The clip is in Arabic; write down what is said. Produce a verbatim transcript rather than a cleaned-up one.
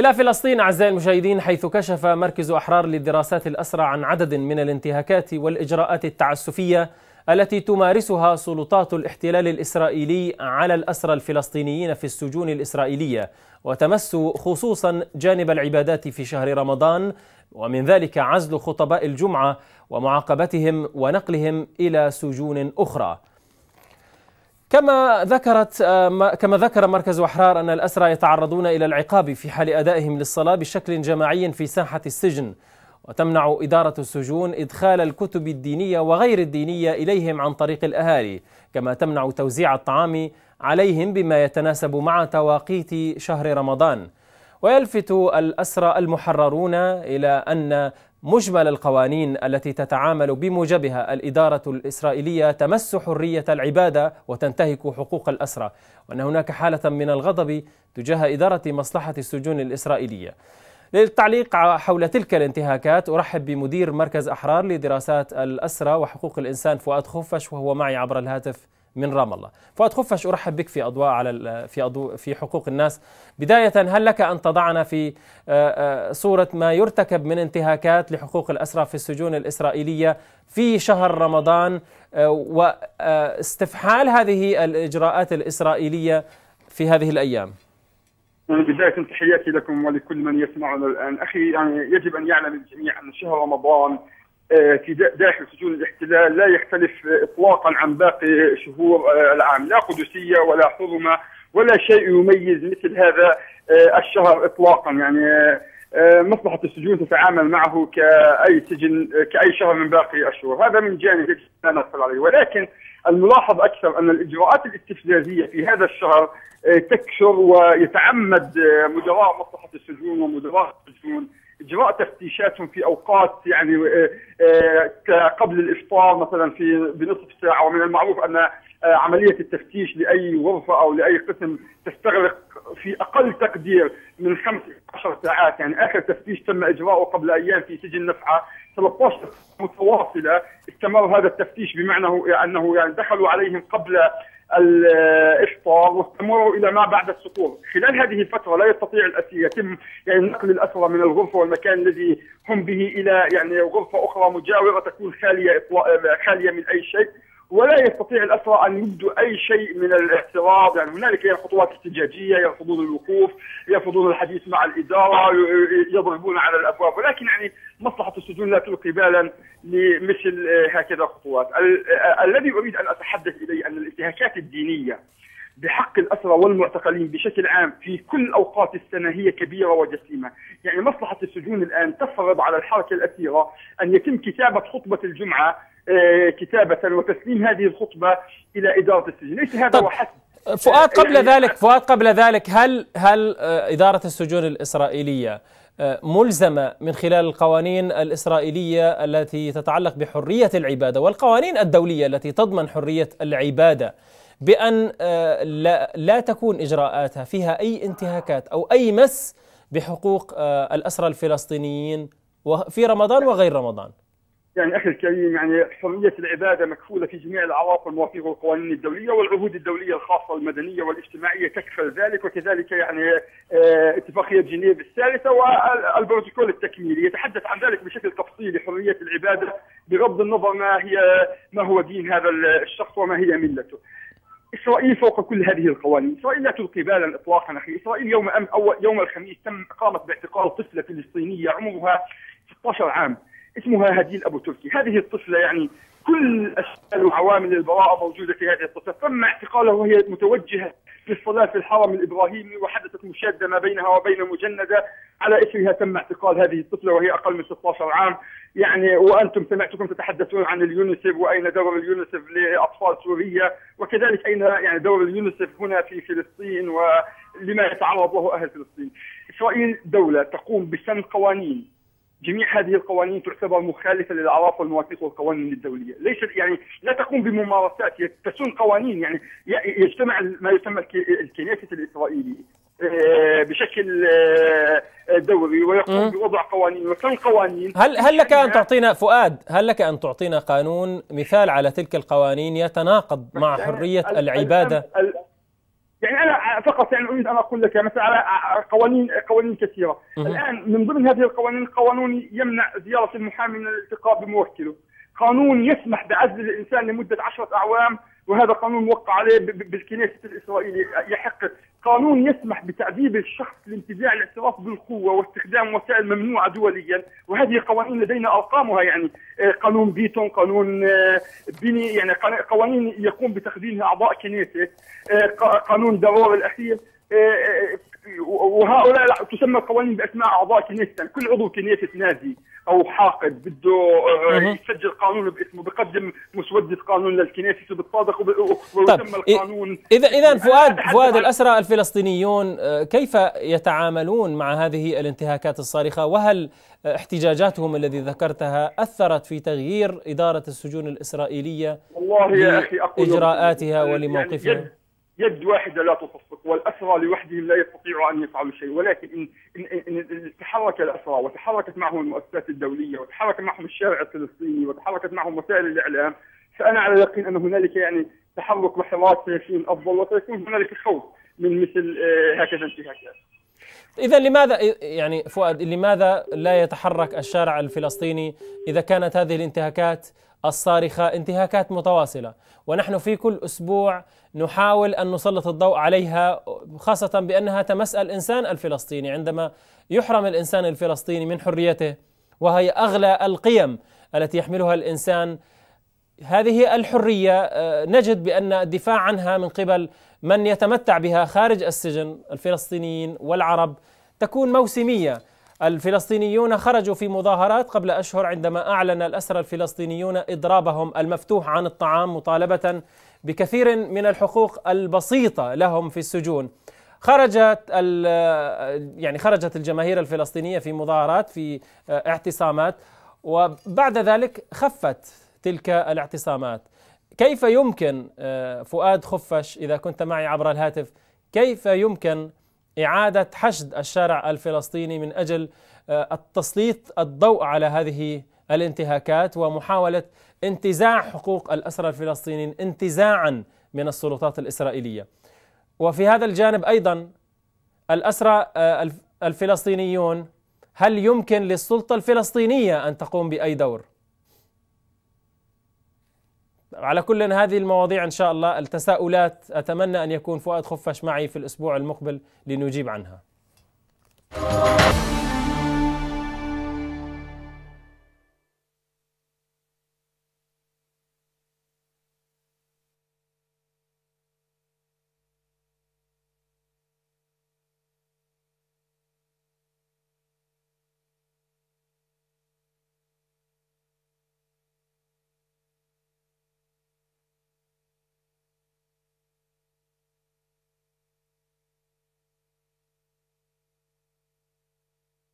إلى فلسطين أعزائي المشاهدين، حيث كشف مركز أحرار للدراسات الأسرى عن عدد من الانتهاكات والإجراءات التعسفية التي تمارسها سلطات الاحتلال الإسرائيلي على الأسرى الفلسطينيين في السجون الإسرائيلية، وتمس خصوصا جانب العبادات في شهر رمضان، ومن ذلك عزل خطباء الجمعة ومعاقبتهم ونقلهم إلى سجون أخرى. كما ذكرت كما ذكر مركز أحرار أن الأسرى يتعرضون إلى العقاب في حال أدائهم للصلاة بشكل جماعي في ساحة السجن، وتمنع إدارة السجون إدخال الكتب الدينية وغير الدينية إليهم عن طريق الأهالي، كما تمنع توزيع الطعام عليهم بما يتناسب مع توقيت شهر رمضان. ويلفت الأسرى المحررون إلى أن مجمل القوانين التي تتعامل بموجبها الإدارة الإسرائيلية تمس حرية العبادة وتنتهك حقوق الأسرى، وأن هناك حالة من الغضب تجاه إدارة مصلحة السجون الإسرائيلية. للتعليق حول تلك الانتهاكات أرحب بمدير مركز أحرار لدراسات الأسرى وحقوق الإنسان فؤاد خفش، وهو معي عبر الهاتف من رام الله. فؤاد خفش، أرحب بك في أضواء على في أضواء في حقوق الناس. بداية، هل لك أن تضعنا في صورة ما يرتكب من انتهاكات لحقوق الأسرى في السجون الإسرائيلية في شهر رمضان، واستفحال هذه الإجراءات الإسرائيلية في هذه الأيام؟ يعني بداية تحياتي لكم ولكل من يسمعنا الآن. أخي، يعني يجب أن يعلم الجميع أن شهر رمضان في داخل سجون الاحتلال لا يختلف إطلاقا عن باقي شهور العام، لا قدسية ولا حرمة ولا شيء يميز مثل هذا الشهر إطلاقا. يعني مصلحة السجون تتعامل معه كأي سجن كأي شهر من باقي الشهور، هذا من جانب لا ندخل عليه. ولكن الملاحظ أكثر أن الإجراءات الاستفزازية في هذا الشهر تكثر، ويتعمد مدراء مصلحة السجون ومدراء السجون إجراء تفتيشاتهم في أوقات يعني قبل الإفطار مثلا في بنصف ساعة. ومن المعروف أن عملية التفتيش لأي غرفة أو لأي قسم تستغرق في أقل تقدير من خمس إلى عشر ساعات. يعني آخر تفتيش تم إجراؤه قبل أيام في سجن نفعة، ثلاث عشرة متواصلة استمر هذا التفتيش، بمعنى أنه يعني دخلوا عليهم قبل الإفطار واستمروا إلى ما بعد السطور. خلال هذه الفترة لا يستطيع الأسير يتم يعني نقل الأسرى من الغرفة والمكان الذي هم به إلى يعني غرفة أخرى مجاورة تكون خالية خالية من أي شيء، ولا يستطيع الأسرى أن يبدوا أي شيء من الاعتراض. يعني هنالك خطوات احتجاجية، يرفضون الوقوف، يرفضون الحديث مع الإدارة، يضربون على الأبواب، ولكن يعني مصلحة السجون لا تلقي بالا لمثل هكذا خطوات. الذي أريد أن أتحدث إليه أن الانتهاكات الدينية بحق الأسرى والمعتقلين بشكل عام في كل أوقات السنة هي كبيرة وجسيمة. يعني مصلحة السجون الآن تفرض على الحركة الأسيرة أن يتم كتابة خطبة الجمعة كتابة وتسليم هذه الخطبة إلى إدارة السجن، ليس هذا وحسب. فؤاد قبل يعني ذلك فؤاد قبل ذلك هل هل إدارة السجون الإسرائيلية ملزمة من خلال القوانين الإسرائيلية التي تتعلق بحرية العبادة والقوانين الدولية التي تضمن حرية العبادة بأن لا, لا تكون إجراءاتها فيها أي انتهاكات أو أي مس بحقوق الأسرى الفلسطينيين في رمضان وغير رمضان؟ يعني أخي الكريم، يعني حرية العبادة مكفولة في جميع الأعراف الموافقة للقوانين الدولية والعهود الدولية الخاصة المدنية والاجتماعية تكفل ذلك، وكذلك يعني اتفاقية جنيف الثالثة والبروتوكول التكميلي يتحدث عن ذلك بشكل تفصيلي. حرية العبادة بغض النظر ما هي ما هو دين هذا الشخص وما هي ملته. إسرائيل فوق كل هذه القوانين، إسرائيل لا تلقي بالا إطلاقا. أخي، إسرائيل يوم أم أو يوم الخميس تم إقامة باعتقال طفلة فلسطينية عمرها ستة عشر عام اسمها هديل أبو تركي. هذه الطفلة يعني كل أشكال وعوامل البراءة موجودة في هذه الطفلة، تم اعتقالها وهي متوجهة للصلاة في الحرم الإبراهيمي، وحدثت مشادة ما بينها وبين مجندة، على إثرها تم اعتقال هذه الطفلة وهي أقل من ستة عشر عام. يعني وأنتم سمعتكم تتحدثون عن اليونيسف وأين دور اليونيسف لأطفال سوريا، وكذلك أين يعني دور اليونيسف هنا في فلسطين ولما يتعرض له أهل فلسطين. إسرائيل دولة تقوم بسن قوانين، جميع هذه القوانين تعتبر مخالفه للأعراف والمواثيق والقوانين الدوليه، ليست يعني لا تقوم بممارسات تسن قوانين. يعني يجتمع ما يسمى الكنيست الاسرائيلي بشكل دوري ويقوم بوضع قوانين وسن قوانين. هل هل لك ان تعطينا فؤاد هل لك ان تعطينا قانون مثال على تلك القوانين يتناقض مع حريه العباده؟ يعني أنا فقط يعني اريد ان اقول لك مثلا على قوانين قوانين كثيره. الان من ضمن هذه القوانين قانون يمنع زياره المحامي من الالتقاء بموكله، قانون يسمح بعزل الانسان لمده عشرة اعوام وهذا قانون موقع عليه بالكنيست الاسرائيلي يحق، قانون يسمح بتعذيب الشخص لانتزاع الاعتراف بالقوه واستخدام وسائل ممنوعه دوليا وهذه قوانين لدينا ارقامها يعني قانون بيتون قانون بني يعني قوانين يقوم بتخزينها اعضاء كنيسه، قانون دارور الاخير وهؤلاء تسمى القوانين باسماء اعضاء كنيسه، كل عضو كنيسه نادي او حاقد بده يسجل قانون باسمه بقدم مسوده قانون للكنيسه بالصادق ويسمى القانون. اذا اذا فؤاد فؤاد الاسرى الفلسطينيون كيف يتعاملون مع هذه الانتهاكات الصارخه وهل احتجاجاتهم الذي ذكرتها اثرت في تغيير اداره السجون الاسرائيليه والله يا اخي اجراءاتها ولموقفها؟ يعني يد واحدة لا تصفق والأسرى لوحدهم لا يستطيعوا أن يفعلوا شيء، ولكن إن, إن, إن تحرك الأسرى وتحركت معهم المؤسسات الدولية وتحرك معهم الشارع الفلسطيني وتحركت معهم وسائل الإعلام فأنا على يقين أن هنالك يعني تحرك وحراك سيكون أفضل وسيكون هنالك خوف من مثل هكذا انتهاكات. إذا لماذا يعني فؤاد لماذا لا يتحرك الشارع الفلسطيني إذا كانت هذه الانتهاكات الصارخة انتهاكات متواصلة ونحن في كل أسبوع نحاول أن نسلط الضوء عليها خاصة بأنها تمس الإنسان الفلسطيني عندما يحرم الإنسان الفلسطيني من حريته وهي أغلى القيم التي يحملها الإنسان هذه الحرية نجد بأن الدفاع عنها من قبل من يتمتع بها خارج السجن الفلسطينيين والعرب تكون موسمية. الفلسطينيون خرجوا في مظاهرات قبل أشهر عندما أعلن الأسرى الفلسطينيون إضرابهم المفتوح عن الطعام مطالبة بكثير من الحقوق البسيطة لهم في السجون. خرجت يعني خرجت الجماهير الفلسطينية في مظاهرات في اعتصامات وبعد ذلك خفت تلك الاعتصامات. كيف يمكن فؤاد خفش إذا كنت معي عبر الهاتف كيف يمكن إعادة حشد الشارع الفلسطيني من أجل التسليط الضوء على هذه الانتهاكات ومحاولة انتزاع حقوق الأسرى الفلسطينيين انتزاعا من السلطات الإسرائيلية؟ وفي هذا الجانب أيضا الأسرى الفلسطينيون هل يمكن للسلطة الفلسطينية أن تقوم بأي دور؟ على كل هذه المواضيع إن شاء الله التساؤلات أتمنى أن يكون فؤاد خفش معي في الأسبوع المقبل لنجيب عنها.